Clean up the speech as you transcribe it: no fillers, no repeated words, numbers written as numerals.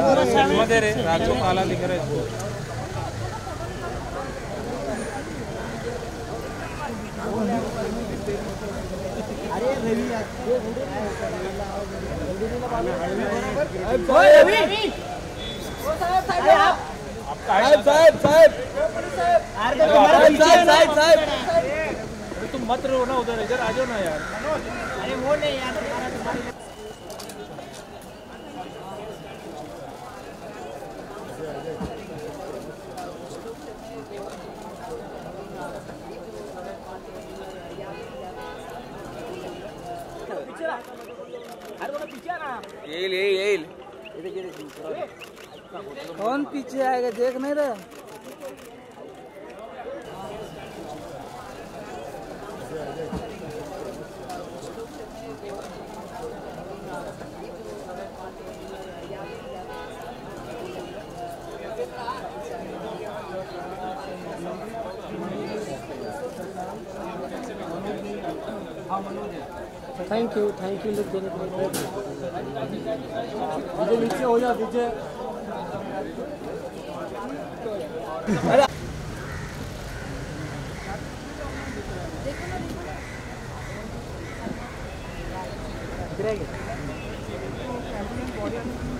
राजू काला दिख रहा है। अरे रवि तुम मत रहो ना उधर, इधर आ जाओ ना यार। अरे वो नहीं यार, कौन पीछे आएगा देख नहीं रहा। थैंक यू लोग देने के लिए। मुझे नीचे हो जा पीछे।